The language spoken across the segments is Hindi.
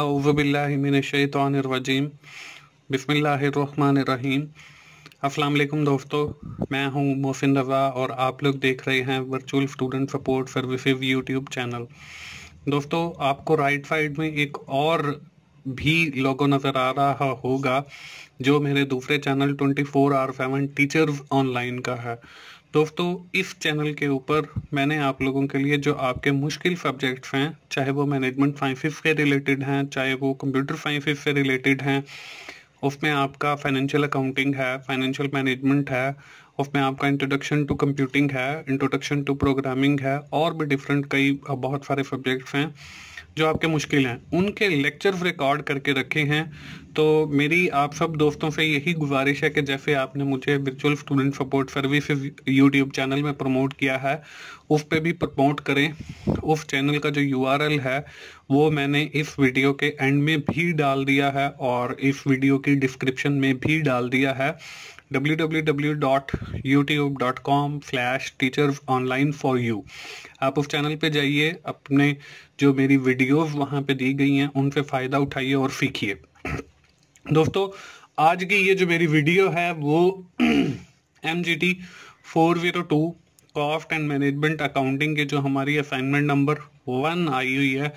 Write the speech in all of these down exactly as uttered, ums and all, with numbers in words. अऊज़ुबिल्लाहिमिनश्शैतानिर्रजीम बिस्मिल्लाहिर्रहमानिर्रहीम। अस्सलाम वालेकुम दोस्तों, मैं हूं मोहसिन रज़ा और आप लोग देख रहे हैं virtual student support services YouTube channel. दोस्तों, आपको राइट साइड में एक और भी लोगो नज़र आ रहा होगा जो मेरे दूसरे channel twenty four R seven teachers online का है। दोस्तों, इस चैनल के ऊपर मैंने आप लोगों के लिए जो आपके मुश्किल सब्जेक्ट्स हैं, चाहे वो मैनेजमेंट साइंसेस के रिलेटेड हैं, चाहे वो कंप्यूटर साइंसेस से रिलेटेड हैं, उसमें आपका फाइनेंशियल अकाउंटिंग है, फाइनेंशियल मैनेजमेंट है, उसमें आपका इंट्रोडक्शन टू कंप्यूटिंग है, इंट्रोडक्शन टू प्रोग्रामिंग है, और भी डिफरेंट कई बहुत सारे सब्जेक्ट्स हैं जो आपके मुश्किल हैं, उनके लेक्चर्स रिकॉर्ड करके रखे हैं। तो मेरी आप सब दोस्तों से यही गुजारिश है कि जैसे आपने मुझे virtual student support service YouTube channel में प्रमोट किया है, उस पे भी प्रमोट करें। उस चैनल का जो यूआरएल है वो मैंने इस वीडियो के एंड में भी डाल दिया है और इस वीडियो की डिस्क्रिप्शन में भी डाल दिया है। W W W dot YouTube dot com slash teachers online for you. आप उस चैनल पे जाइए, अपने जो मेरी वीडियोस वहाँ पे दी गई हैं उनसे फ़ायदा उठाइए और सीखिए। दोस्तों, आज की ये जो मेरी वीडियो है वो M G T four zero two cost and management accounting की जो हमारी असाइनमेंट नंबर वन आई हुई है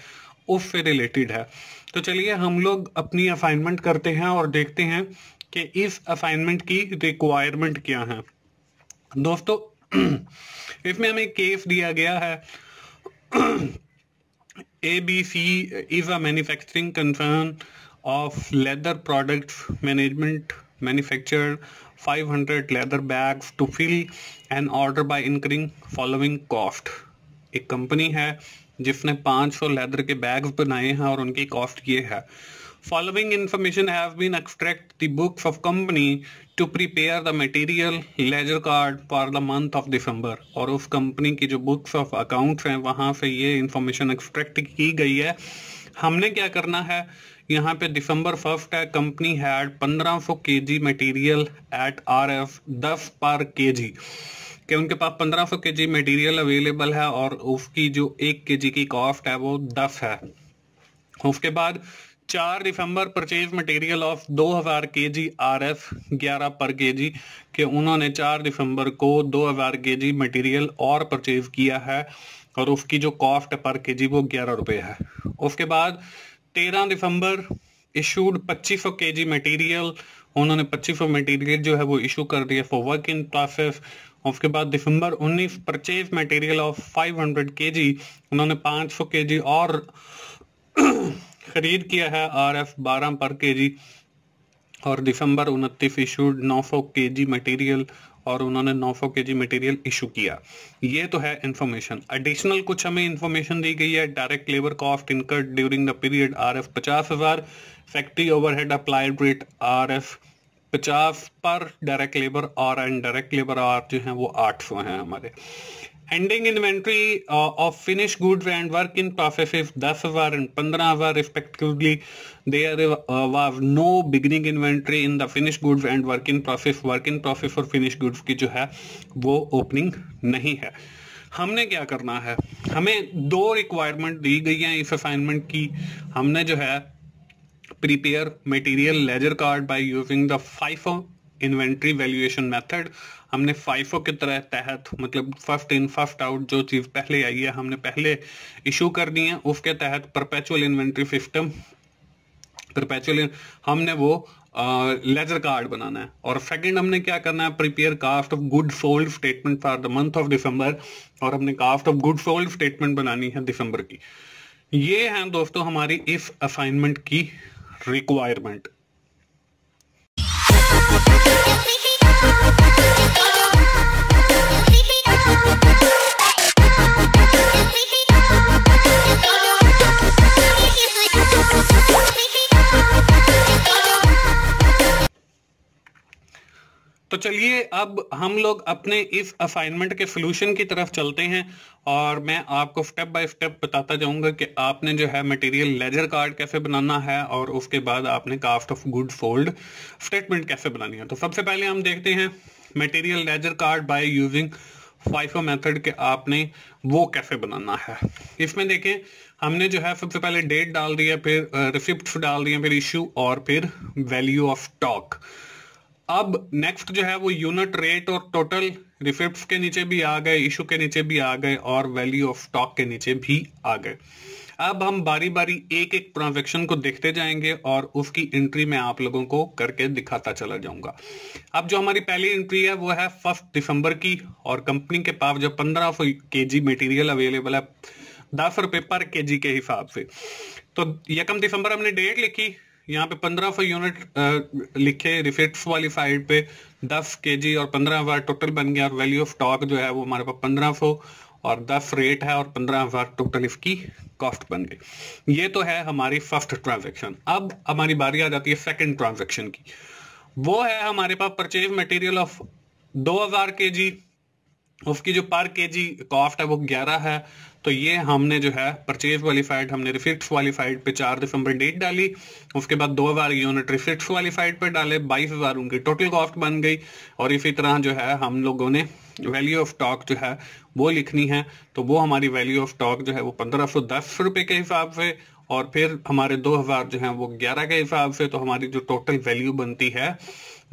उससे रिलेटेड है। तो चलिए हम लोग अपनी असाइनमेंट करते हैं और देखते हैं कि इस असाइनमेंट की रिक्वायरमेंट क्या है। दोस्तों, इसमें हमें केस दिया गया है A B C is a manufacturing concern of leather products management manufactured five hundred leather bags to fill an order by incurring following cost. एक कंपनी है जिसने पाँच सौ लेदर के बैग्स बनाए हैं और उनकी कॉस्ट ये है। Following information have been extracted the books of company to prepare the material ledger card for the month of December। और उस कंपनी की जो books of accounts हैं वहाँ से ये information extract की गई है। हमने क्या करना है, यहाँ पे दिसंबर फर्स्ट है, कंपनी हैड पंद्रह सौ K G material at R F दस पर के जी कि उनके पास पंद्रह सौ के जी मटीरियल अवेलेबल है और उसकी जो एक के जी की कॉस्ट है वो दस है। उसके बाद चार दिसंबर परचेज मटेरियल ऑफ दो हज़ार केजी आरएफ ग्यारह पर केजी के उन्होंने चार दिसंबर को दो हज़ार केजी मटेरियल और परचेज किया है और उसकी जो कॉस्ट पर केजी वो ग्यारह रुपये है। उसके बाद तेरह दिसंबर इशूड पच्चीस सौ केजी मटेरियल, उन्होंने पच्चीस सौ मटेरियल जो है वो इशू कर दिया फॉर वर्क इन प्रोसेस। उसके बाद दिसंबर उन्नीस purchase material of five hundred kg, उन्होंने पाँच सौ केजी और खरीद किया है आर एफ बारह पर केजी। और दिसंबर उनतीस इशूड नौ सौ केजी मटेरियल और उन्होंने नौ सौ केजी मटेरियल इशू किया। ये तो है इन्फॉर्मेशन। एडिशनल कुछ हमें इन्फॉर्मेशन दी गई है। Direct labour cost incurred during the period R F पचास हज़ार, factory overhead applied rate R F पचास पर डायरेक्ट लेबर और इनडायरेक्ट लेबर आर जो हैं वो आठ सौ हैं हमारे। Ending inventory of finish goods and work in process दस हजार एंड पंद्रह हजार रिस्पेक्टिवली। There was no beginning inventory in the finish goods and work in process. Work in process और फिनिश गुड्स की जो है वो ओपनिंग नहीं है। हमने क्या करना है, हमें दो रिक्वायरमेंट दी गई हैं इस असाइनमेंट की। हमने जो है prepare material ledger card by using the FIFO inventory valuation method. हमने फाइफो के तरह तहत मतलब फर्स्ट इन फर्स्ट आउट जो चीज़ पहले आई है हमने पहले इशू करनी है, उसके तहत परपेचुअल इन्वेंट्री सिस्टम परपेचुअल हमने वो लेजर कार्ड बनाना है। और सेकंड हमने क्या करना है, prepare cost of good sold statement for the month of दिसंबर। और हमने cost of good sold statement बनानी है दिसंबर की। ये है दोस्तों हमारी इस असाइनमेंट की रिक्वायरमेंट। तो चलिए अब हम लोग अपने इस असाइनमेंट के सॉल्यूशन की तरफ चलते हैं और मैं आपको स्टेप बाय स्टेप बताता जाऊंगा कि आपने जो है मटेरियल लेजर कार्ड कैसे बनाना है और उसके बाद आपने cost of good sold statement कैसे बनानी है। तो सबसे पहले हम देखते हैं material ledger card by using FIFO method के आपने वो कैसे बनाना है। इसमें देखें हमने जो है सबसे पहले डेट डाल दिया, फिर रिसिप्ट डाल दिया, फिर इश्यू और फिर वैल्यू ऑफ स्टॉक। अब नेक्स्ट जो है वो यूनिट रेट और टोटल रिसिप्ट्स के नीचे भी आ गए, इशू के नीचे भी आ गए और वैल्यू ऑफ स्टॉक के नीचे भी आ गए। अब हम बारी बारी एक एक ट्रांजैक्शन को देखते जाएंगे और उसकी एंट्री में आप लोगों को करके दिखाता चला जाऊंगा। अब जो हमारी पहली एंट्री है वो है फर्स्ट दिसंबर की और कंपनी के पास जो पंद्रह सौ के जी मटीरियल अवेलेबल है दस रुपये पर के जी के हिसाब से। तो यकम दिसंबर हमने डेट लिखी, यहाँ पे पंद्रह सौ यूनिट लिखे रिसिप्ट्स वाली साइड पे दस केजी और पंद्रह हजार टोटल बन गया और वैल्यू ऑफ स्टॉक जो है वो हमारे पास पंद्रह सौ और दस रेट है और पंद्रह हजार टोटल इसकी कॉस्ट बन गई। ये तो है हमारी फर्स्ट ट्रांजैक्शन। अब हमारी बारी आ जाती है सेकंड ट्रांजैक्शन की, वो है हमारे पास परचेज मटेरियल ऑफ दो हजार के जी, उसकी जो पर के जी कॉस्ट है वो ग्यारह है। तो ये हमने जो है परचेज वाली साइड हमने रिसिप्ट्स वाली साइड पे चार दिसंबर डेट डाली, उसके बाद दो हजार यूनिट रिसिप्ट्स वाली साइड पे डाले, बाईस हजार उनकी टोटल कॉस्ट बन गई और इसी तरह जो है हम लोगों ने वैल्यू ऑफ स्टॉक जो है वो लिखनी है। तो वो हमारी वैल्यू ऑफ स्टॉक जो है वो पंद्रह सौ दस रुपये के हिसाब से और फिर हमारे दो हजार जो है वो ग्यारह के हिसाब से। तो हमारी जो टोटल वैल्यू बनती है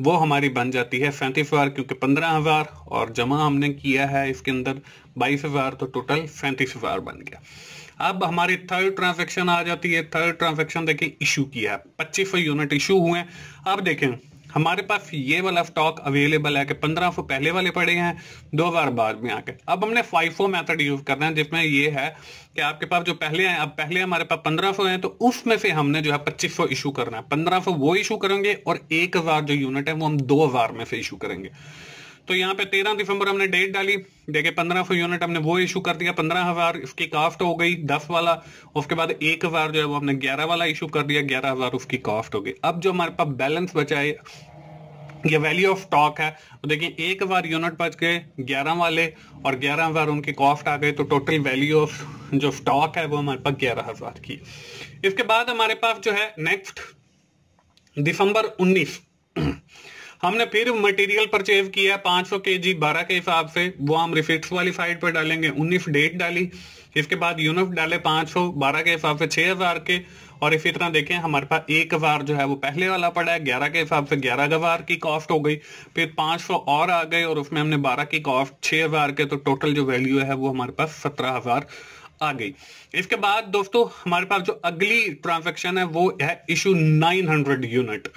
वो हमारी बन जाती है सैंतीस हजार क्योंकि पंद्रह हजार और जमा हमने किया है इसके अंदर बाईस हजार, तो टोटल सैंतीस हजार बन गया। अब हमारी थर्ड ट्रांजैक्शन आ जाती है। थर्ड ट्रांजैक्शन देखें इशू किया है, पच्चीस सौ यूनिट इशू हुए हैं। अब देखें हमारे पास ये वाला स्टॉक अवेलेबल है कि पंद्रह सौ पहले वाले पड़े हैं, दो बार बाद में आके। अब हमने फाइफो मेथड यूज करना है जिसमें ये है कि आपके पास जो पहले हैं, अब पहले हमारे पास पंद्रह सौ हैं तो उसमें से हमने जो है पच्चीस सौ इशू करना है, पंद्रह सौ वो इशू करेंगे और एक हजार जो यूनिट है वो हम दो हजार में से इशू करेंगे। तो यहाँ पे तेरह दिसंबर हमने डेट डाली, देखे पंद्रह सौ यूनिट हमने वो इशू कर दिया, पंद्रह हजार उसकी कास्ट हो गई दस वाला, उसके बाद एक हजार जो है वो हमने ग्यारह वाला इशू कर दिया, ग्यारह हजार उसकी कास्ट हो गई। अब जो हमारे पास बैलेंस बचा है ये वैल्यू ऑफ स्टॉक है, तो देखिए एक हजार यूनिट बच गए ग्यारह वाले और ग्यारह हजार उनकी कॉस्ट आ गई, तो टोटल वैल्यू ऑफ जो स्टॉक है वो हमारे पास ग्यारह हजार की। इसके बाद हमारे पास जो है नेक्स्ट दिसंबर उन्नीस हमने फिर मटेरियल परचेज किया पाँच सौ केजी बारह के हिसाब से, वो हम रिसिप्ट्स वाली साइड पर डालेंगे। उन्नीस डेट डाली, इसके बाद यूनिट डाले पाँच सौ बारह के हिसाब से छह हजार के और इसी तरह देखें हमारे पास एक हजार जो है वो पहले वाला पड़ा है ग्यारह के हिसाब से, ग्यारह हजार की कॉस्ट हो गई, फिर पाँच सौ और आ गए और उसमें हमने बारह की कॉस्ट छह हजार के, तो टोटल जो वैल्यू है वो हमारे पास सत्रह हजार आ गई। इसके बाद दोस्तों हमारे पास जो अगली ट्रांजेक्शन है वो है इशू नाइन हंड्रेड यूनिट।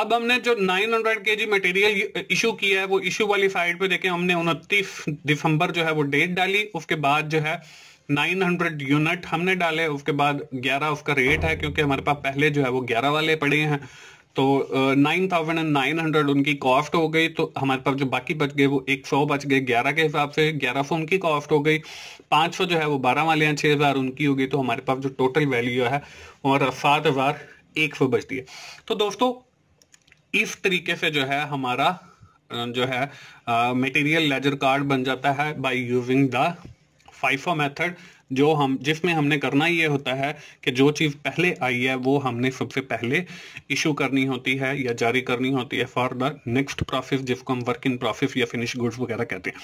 अब हमने जो नौ सौ केजी मटेरियल इशू किया है वो इशू वाली साइड पे देखें हमने उनतीस दिसंबर जो है वो डेट डाली, उसके बाद जो है नौ सौ यूनिट हमने डाले, उसके बाद ग्यारह उसका रेट है क्योंकि हमारे पास पहले जो है वो ग्यारह वाले पड़े हैं, तो नौ हज़ार नौ सौ उनकी कॉस्ट हो गई। तो हमारे पास जो बाकी बच गए वो सौ बच गए ग्यारह के हिसाब से, ग्यारह सौ उनकी कॉस्ट हो गई, पाँच सौ जो है वो बारह वाले हैं, छः हज़ार उनकी हो गई, तो हमारे पास जो टोटल वैल्यू है और सात हज़ार एक सौ बचती है। तो दोस्तों इस तरीके से जो है हमारा जो है मटेरियल लेजर कार्ड बन जाता है by using the FIFO method, जो हम जिसमें हमने करना ये होता है कि जो चीज़ पहले आई है वो हमने सबसे पहले इशू करनी होती है या जारी करनी होती है फॉर द नेक्स्ट प्रोसेस, जिसको हम वर्क इन प्रोसेस या फिनिश गुड्स वगैरह कहते हैं।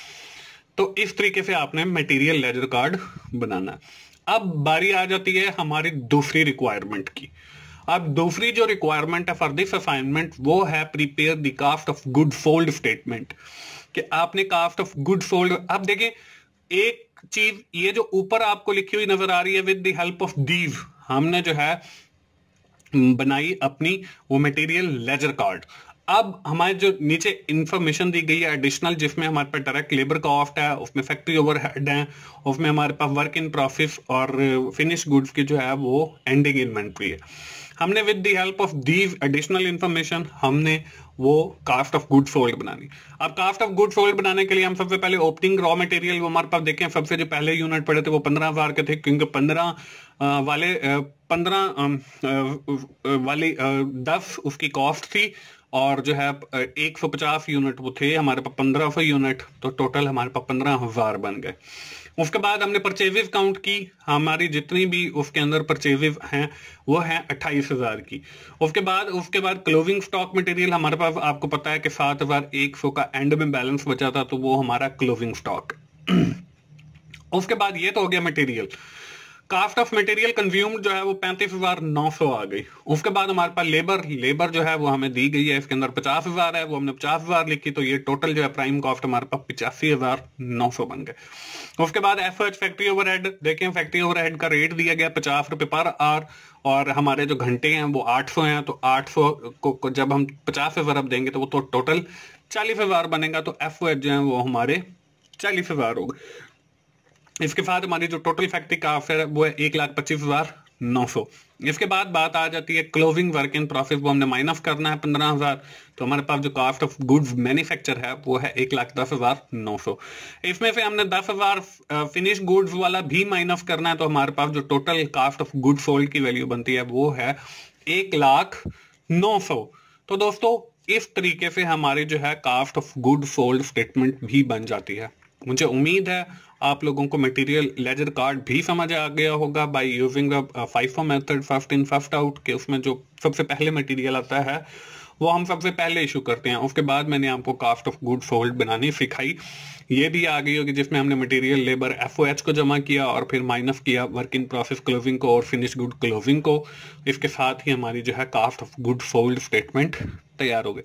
तो इस तरीके से आपने मटेरियल लेजर कार्ड बनाना। अब बारी आ जाती है हमारी दूसरी रिक्वायरमेंट की। अब दूसरी जो रिक्वायरमेंट है फॉर दिस असाइनमेंट वो है prepare the cost of good sold statement, कि आपने कास्ट ऑफ गुड सोल्ड। अब देखिए एक चीज ये जो ऊपर आपको लिखी हुई नजर आ रही है with the help of these हमने जो है बनाई अपनी वो मटेरियल लेजर कार्ड। अब हमारे जो नीचे इंफॉर्मेशन दी गई है एडिशनल, जिसमें हमारे पास डायरेक्ट लेबर कॉस्ट है, उसमें फैक्ट्री ओवरहेड है, उसमें हमारे पास वर्क इन प्रोसेस और फिनिश गुड्स की जो है वो एंडिंग इन्वेंट्री है। हमने with the help of these additional information हमने वो कास्ट ऑफ गुड सोल्ड बनानी। अब कास्ट ऑफ गुड सोल्ड बनाने के लिए हम सबसे पहले ओपनिंग रॉ मटेरियल, वो हमारे पास देखें सबसे जो पहले यूनिट पड़े थे वो पंद्रह हजार के थे क्योंकि पंद्रह वाले पंद्रह वाली दस उसकी कॉस्ट थी और जो है एक सौ पचास यूनिट वो थे हमारे पास पंद्रह सौ यूनिट, तो टोटल हमारे पास पंद्रह हजार बन गए। उसके बाद हमने परचेजेज काउंट की, हमारी जितनी भी उसके अंदर परचेजेज हैं वो है अट्ठाईस हजार की। उसके बाद उसके बाद क्लोजिंग स्टॉक मटेरियल हमारे पास आपको पता है कि सात हजार एक सौ का एंड में बैलेंस बचा था, तो वो हमारा क्लोजिंग स्टॉक। उसके बाद ये तो हो गया material. Cost of material consumed जो है वो पैंतीस हजार नौ सौ आ गई। उसके बाद हमारे पास लेबर लेबर जो है वो हमें दी गई है, इसके अंदर पचास हजार है, वो हमने पचास हजार लिखी, तो ये टोटल जो है प्राइम कॉस्ट हमारे पास पिचासी हजार नौ सौ बन गए। उसके बाद एफर्ट फैक्ट्री ओवरहेड, देखें फैक्ट्री ओवरहेड का रेट दिया गया पचास रुपए पर आवर और हमारे जो घंटे हैं वो आठ सौ हैं, तो आठ सौ को, को जब हम पचास हजार देंगे तो वो तो टोटल चालीस हजार बनेगा, तो एफ ओ एच जो है वो हमारे चालीस हजार हो गए। इसके साथ हमारी जो टोटल फैक्ट्री कास्ट है वो है एक लाख पच्चीस हजार नौ सौ। इसके बाद बात आ जाती है क्लोजिंग वर्क इन प्रोसेस, वो हमने माइनस करना है पंद्रह हजार, तो हमारे पास जो कास्ट ऑफ गुड्स मैन्युफैक्चर है वो है एक लाख दस हजार नौ सौ। इसमें से हमने दस हजार फिनिश गुड्स वाला भी माइनस करना है, तो हमारे पास जो total cost of goods sold की वैल्यू बनती है वो है एक लाख नौ सौ। तो दोस्तों इस तरीके से हमारी जो है cost of goods sold statement भी बन जाती है। मुझे उम्मीद है आप लोगों को मटेरियल लेजर कार्ड भी समझ आ गया होगा by using the FIFO method, first in first out, के उसमें जो सबसे पहले मटेरियल आता है वो हम सबसे पहले इशू करते हैं। उसके बाद मैंने आपको कास्ट ऑफ गुड सोल्ड बनानी सिखाई, ये भी आ गई होगी, जिसमें हमने मटेरियल लेबर एफओएच को जमा किया और फिर माइनस किया वर्क इन प्रोसेस क्लोजिंग को और फिनिश गुड क्लोजिंग को। इसके साथ ही हमारी जो है cost of good sold statement तैयार हो गए।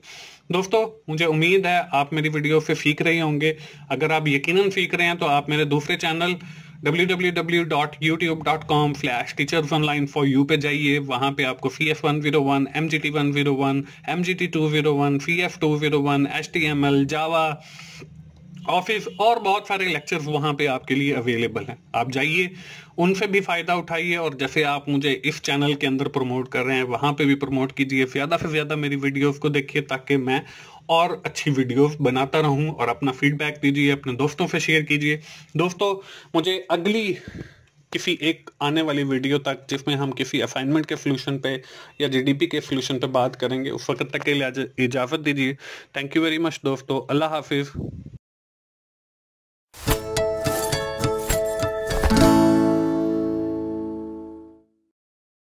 दोस्तों मुझे उम्मीद है आप मेरी वीडियो से सीख रहे होंगे। अगर आप यकीनन सीख रहे हैं तो आप मेरे दूसरे channel W W W dot YouTube dot com slash teachers online for you पे जाइए, वहाँ पे आपको C S one zero one, M G T one zero one, M G T two zero one, C S two zero one, H T M L, Java, office और बहुत सारे लेक्चर्स वहाँ पे आपके लिए अवेलेबल हैं। आप जाइए, उनसे भी फ़ायदा उठाइए, और जैसे आप मुझे इस चैनल के अंदर प्रमोट कर रहे हैं वहाँ पे भी प्रमोट कीजिए। ज़्यादा से ज़्यादा मेरी वीडियोस को देखिए ताकि मैं और अच्छी वीडियोस बनाता रहूँ, और अपना फीडबैक दीजिए, अपने दोस्तों से शेयर कीजिए। दोस्तों मुझे अगली किसी एक आने वाली वीडियो तक, जिसमें हम किसी असाइनमेंट के सोल्यूशन पे या जीडीपी के सोल्यूशन पे बात करेंगे, उस वक्त तक के लिए इजाज़त दीजिए। थैंक यू वेरी मच दोस्तों, अल्लाह हाफिज़।